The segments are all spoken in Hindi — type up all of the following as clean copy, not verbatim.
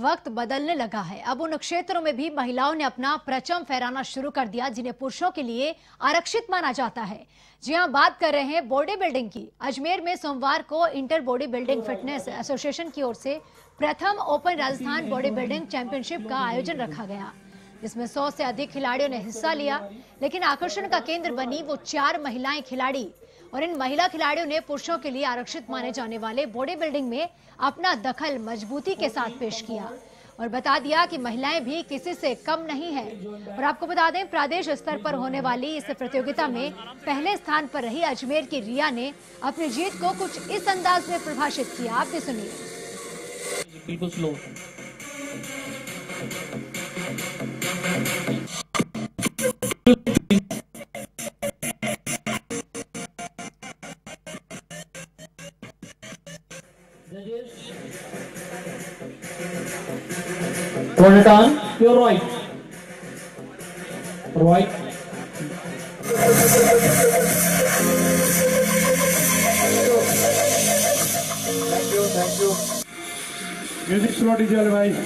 वक्त बदलने लगा है। अब उन क्षेत्रों में भी महिलाओं ने अपना परचम फहराना शुरू कर दिया जिन्हें पुरुषों के लिए आरक्षित माना जाता है। जी हां, बात कर रहे हैं बॉडी बिल्डिंग की। अजमेर में सोमवार को inter body building fitness association की ओर से प्रथम open Rajasthan body building championship का आयोजन रखा गया, जिसमें 100 से अधिक खिलाड़ियों ने हिस्सा लिया। लेकिन आकर्षण का केंद्र बनी वो 4 महिलाएं खिलाड़ी, और इन महिला खिलाड़ियों ने पुरुषों के लिए आरक्षित माने जाने वाले बॉडी बिल्डिंग में अपना दखल मजबूती के साथ पेश किया और बता दिया कि महिलाएं भी किसी से कम नहीं है। और आपको बता दें, प्रदेश स्तर पर होने वाली इस प्रतियोगिता में पहले स्थान पर रही अजमेर की रिया ने अपनी जीत को कुछ इस अंदाज में परिभाषित किया। आप भी सुनिए। Turn it on, your right. Right. Thank you, thank you. Music slot is your right.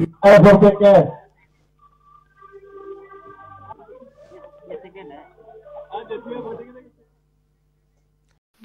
Now for take care.